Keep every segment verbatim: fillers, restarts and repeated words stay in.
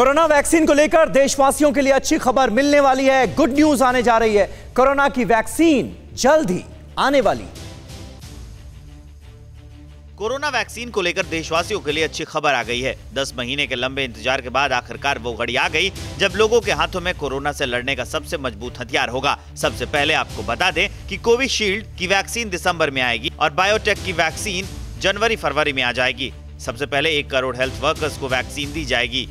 Corona vaccine को लेकर देशवासियों के लिए अच्छी खबर मिलने वाली है। गुड न्यूज आने जा रही है। कोरोना की वैक्सीन जल्द ही आने वाली। कोरोना वैक्सीन को लेकर देशवासियों के लिए अच्छी खबर आ गई है। दस महीने के लंबे इंतजार के बाद आखिरकार वो घड़ी आ गई जब लोगों के हाथों में कोरोना से लड़ने का सबसे मजबूत हथियार होगा। सबसे पहले आपको बता दें कि कोविशील्ड की वैक्सीन दिसंबर में आएगी और बायोटेक की वैक्सीन जनवरी फरवरी में आ जाएगी। सबसे पहले एक करोड़ हेल्थ वर्कर्स को वैक्सीन दी जाएगी।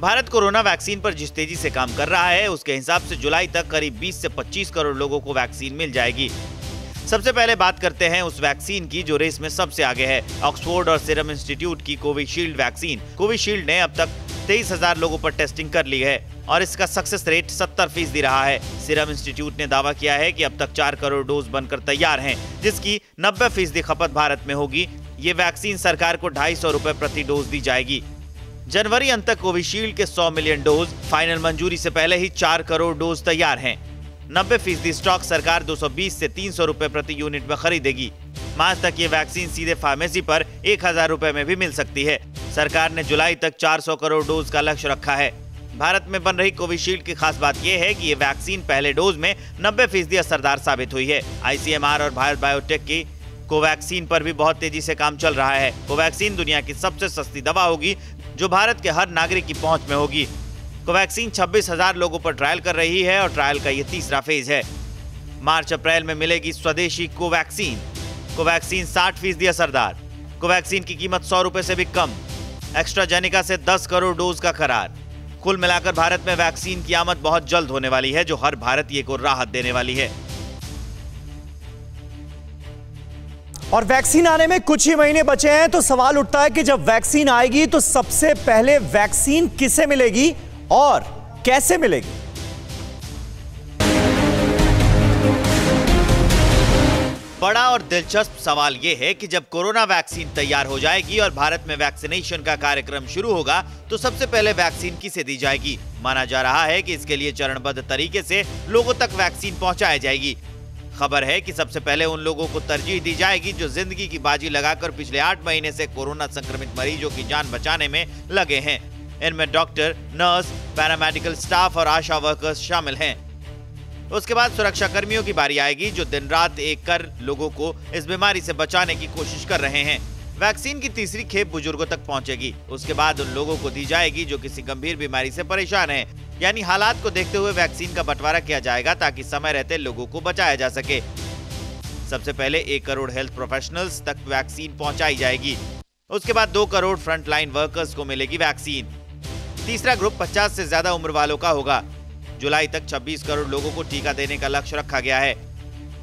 भारत कोरोना वैक्सीन पर जिस तेजी से काम कर रहा है, उसके हिसाब से जुलाई तक करीब बीस से पच्चीस करोड़ लोगों को वैक्सीन मिल जाएगी। सबसे पहले बात करते हैं उस वैक्सीन की जो रेस में सबसे आगे है, ऑक्सफोर्ड और सीरम इंस्टीट्यूट की कोविशील्ड वैक्सीन। कोविशील्ड ने अब तक तेईस हज़ार लोगों पर टेस्टिंग कर ली है और इसका सक्सेस रेट सत्तर फीसदी रहा है। सीरम इंस्टीट्यूट ने दावा किया है कि अब तक चार करोड़ डोज बनकर तैयार हैं, जिसकी नब्बे फीसदी खपत भारत में होगी। ये वैक्सीन सरकार को ढाई सौ रुपए प्रति डोज दी जाएगी। जनवरी अंत तक कोविशील्ड के सौ मिलियन डोज फाइनल मंजूरी से पहले ही चार करोड़ डोज तैयार हैं। नब्बे फीसदी स्टॉक सरकार दो सौ बीस से तीन सौ रुपए प्रति यूनिट में खरीदेगी। मार्च तक ये वैक्सीन सीधे फार्मेसी पर एक हजार रुपए में भी मिल सकती है। सरकार ने जुलाई तक चार सौ करोड़ डोज का लक्ष्य रखा है। भारत में बन रही कोविशील्ड की खास बात यह है कि ये वैक्सीन पहले डोज में नब्बे फीसदी असरदार साबित हुई है। आई सी एम आर और भारत बायोटेक की कोवैक्सीन पर भी बहुत तेजी से काम चल रहा है। कोवैक्सीन दुनिया की सबसे सस्ती दवा होगी जो भारत के हर नागरिक की पहुंच में होगी। कोवैक्सीन छब्बीस हज़ार लोगों पर ट्रायल कर रही है और ट्रायल का ये तीसरा फेज है। मार्च अप्रैल में मिलेगी स्वदेशी कोवैक्सीन। कोवैक्सीन साठ फीसदी असरदार। कोवैक्सीन की कीमत सौ रुपए से भी कम। एक्स्ट्राजेनिका से दस करोड़ डोज का करार। कुल मिलाकर भारत में वैक्सीन की आमद बहुत जल्द होने वाली है, जो हर भारतीय को राहत देने वाली है। और वैक्सीन आने में कुछ ही महीने बचे हैं, तो सवाल उठता है कि जब वैक्सीन आएगी तो सबसे पहले वैक्सीन किसे मिलेगी और कैसे मिलेगी। बड़ा और दिलचस्प सवाल यह है कि जब कोरोना वैक्सीन तैयार हो जाएगी और भारत में वैक्सीनेशन का कार्यक्रम शुरू होगा तो सबसे पहले वैक्सीन किसे दी जाएगी। माना जा रहा है कि इसके लिए चरणबद्ध तरीके से लोगों तक वैक्सीन पहुंचाई जाएगी। खबर है कि सबसे पहले उन लोगों को तरजीह दी जाएगी जो जिंदगी की बाजी लगाकर पिछले आठ महीने से कोरोना संक्रमित मरीजों की जान बचाने में लगे हैं। इनमें डॉक्टर, नर्स, पैरामेडिकल स्टाफ और आशा वर्कर्स शामिल हैं। उसके बाद सुरक्षा कर्मियों की बारी आएगी जो दिन रात एक कर लोगों को इस बीमारी से बचाने की कोशिश कर रहे हैं। वैक्सीन की तीसरी खेप बुजुर्गों तक पहुंचेगी। उसके बाद उन लोगों को दी जाएगी जो किसी गंभीर बीमारी से परेशान हैं। यानी हालात को देखते हुए वैक्सीन का बंटवारा किया जाएगा ताकि समय रहते लोगों को बचाया जा सके। सबसे पहले एक करोड़ हेल्थ प्रोफेशनल्स तक वैक्सीन पहुंचाई जाएगी। उसके बाद दो करोड़ फ्रंटलाइन वर्कर्स को मिलेगी वैक्सीन। तीसरा ग्रुप पचास से ज्यादा उम्र वालों का होगा। जुलाई तक छब्बीस करोड़ लोगों को टीका देने का लक्ष्य रखा गया है।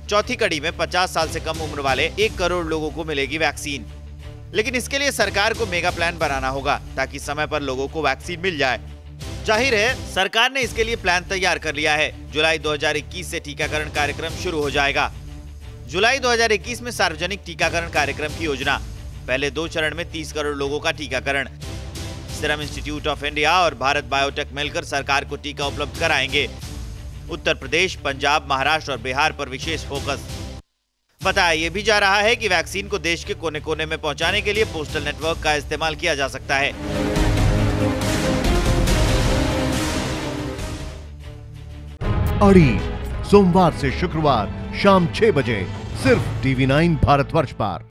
चौथी कड़ी में पचास साल से कम उम्र वाले एक करोड़ लोगों को मिलेगी वैक्सीन। लेकिन इसके लिए सरकार को मेगा प्लान बनाना होगा ताकि समय पर लोगों को वैक्सीन मिल जाए। जाहिर है सरकार ने इसके लिए प्लान तैयार कर लिया है। जुलाई दो हज़ार इक्कीस से टीकाकरण कार्यक्रम शुरू हो जाएगा। जुलाई दो हज़ार इक्कीस में सार्वजनिक टीकाकरण कार्यक्रम की योजना। पहले दो चरण में तीस करोड़ लोगों का टीकाकरण। सीरम इंस्टीट्यूट ऑफ इंडिया और भारत बायोटेक मिलकर सरकार को टीका उपलब्ध कराएंगे। उत्तर प्रदेश, पंजाब, महाराष्ट्र और बिहार पर विशेष फोकस। बताया ये भी जा रहा है कि वैक्सीन को देश के कोने कोने में पहुंचाने के लिए पोस्टल नेटवर्क का इस्तेमाल किया जा सकता है। अड़ी सोमवार से शुक्रवार शाम छह बजे सिर्फ टीवी नाइन भारतवर्ष पर।